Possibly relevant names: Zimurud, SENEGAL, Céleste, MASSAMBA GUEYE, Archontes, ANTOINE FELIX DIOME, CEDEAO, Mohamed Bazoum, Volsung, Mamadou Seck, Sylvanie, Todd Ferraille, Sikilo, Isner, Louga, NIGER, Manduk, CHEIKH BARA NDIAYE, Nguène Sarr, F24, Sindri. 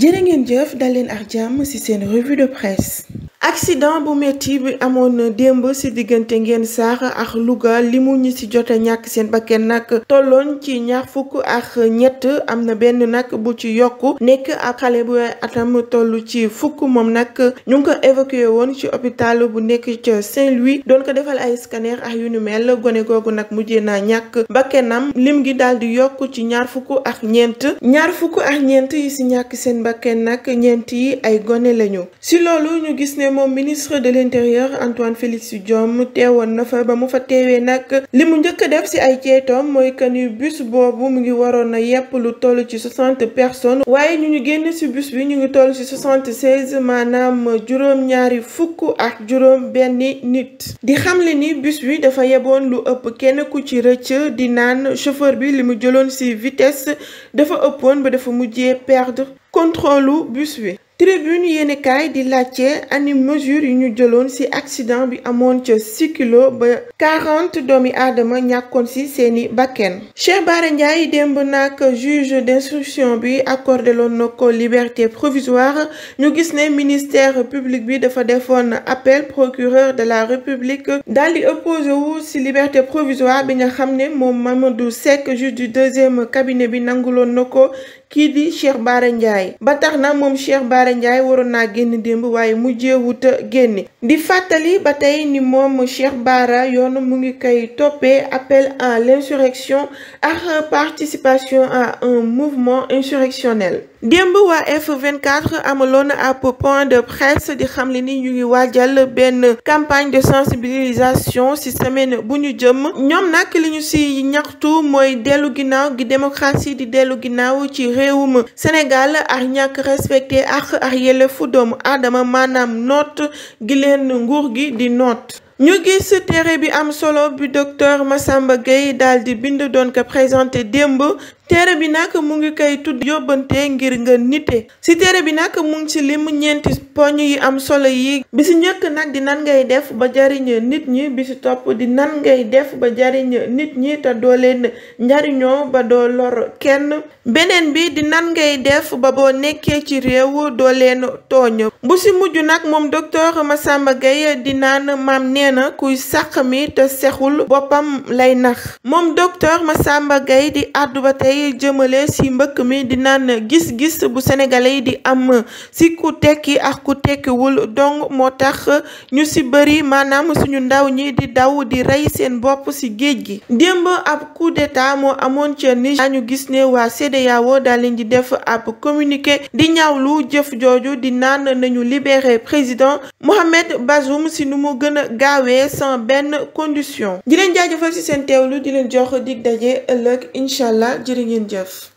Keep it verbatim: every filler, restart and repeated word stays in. jërë ngeen jëf dal leen ak jàmm ci seen revue de presse. Accident bu metti bi amoon démb ci diggante Nguène Sarr ak Louga li mu ñu ci jota ñàkk seen bakken nag tolloon ci ñaar fukk ak ñett am na benn nag bu ci yokku nekk ak xale bu atam toll ci fukk moom nag ñu ngi ko évacué woon ci hôpital bu nekk ca Saint-Louis doon ko defal ay scanner ak yu nu mel gone googu nag mujjee naa ñàkk bakkenam lim gi daal di yokk ci ñaar fukk ak ñeent ñaar fukk ak ñeent yi ci ñàkk seen bakken nag ñeent yi ay gone lañu si loolu ñu gis ne moom ministre de l'intérieur Antoine Félix Diome teewoon na fa ba mu fa teewee nag li mu njëkk def ci ay ceetoom mooy que ni bus boobu mu ngi waroon na yepp lu toll ci soixante personnes waaye ñu ñu génn ci bus bi ñu ngi toll ci soixante-seize maanaam juróom ñaari fukk ak juróom benn nit di xamle ni bus bi dafa yeboon lu ëpp kenn ku ci rëcc di naan chauffeur bi li mu jëloon ci vitesse dafa ëppoon ba dafa mujjee perdre contrôle bus bi. Tribune yéenekaay di laajte ani mesure yu ñu jëloon ci accident bi amoon ca Sikilo ba quarante doomi aadama ñàkkoon ci seeni bakken. Cheikh Bara Ndiaye démb nag juge d'instruction bi accordé loon na ko liberté provisoire ñu gis ne ministère public bi dafa defoon appel procureur de la République daal di opposé wu ci liberté provisoire bi nga xam ne moom Mamadou Seck juge du deuxième cabinet bi nanguloon na ko kii di Cheikh Bara Ndiaye ba tax na moom Cheikh Bara Ndiaye waroon naa génn démb waaye mujjee wut génn di fàttali ba tey ni moom Cheikh Bara yoon mu ngi koy toppee appel à l'insurrection ak participation à un mouvement insurrectionnel. Démb waa F vingt-quatre amaloon ab point de presse di xamle ni ñu ngi waajal benn campagne de sensibilisation ci semaine bu ñu jëm ñoom nag li ñu ci ñaxtu mooy dellu ginnaaw gi démocratie di dellu ginnaaw ci réewum Sénégal ak ñàkk respecté ak ak yelleefu doomu aadama maanaam noot gi leen nguur gi di noot. ñu gis téere bi am solo bi docteur Massamba Gueye daal di bind doon ko présenté démb téere bi nag mu ngi koy tudd yóbbante ngir nga nite ci téere bi nag mu ngi ci lim ñeenti poñ yi am solo yi bi ci njëkk nag di nan ngay def ba jariñ nit ñi bi ci topp di nan ngay def ba jariñ nit ñi te doo leen njariñoo ba doo lor kenn beneen bi di nan ngay def ba boo nekkee ci réew doo leen tooñ bu ci mujj nag moom docteur Massamba Gueye di naan maam neen na kuy sàq mi te sexul boppam lay nax moom docteur Massamba Gueye di àddu ba tey jëmale ci mbëkk mi di naan gis-gis bu sénégalais yi di am ci ku tekki ak ku tekkiwul dong moo tax ñu ci bëri maanaam suñu ndaw ñi di daw di rey seen bopp ci géej gi démb ab coup d'état moo amoon ca Niger ñu gis ne waa C E D E A O daal leen di def ab communiqué di ñaawlu jëf jooju di naan nañu libérer président Mohamed Bazoum ci nu mu gën a gaaw waaye sans benn condition di leen jaajëfal ci seen teewlu di leen jox dig daje ëllëg incha allah jërë ngeen jëf.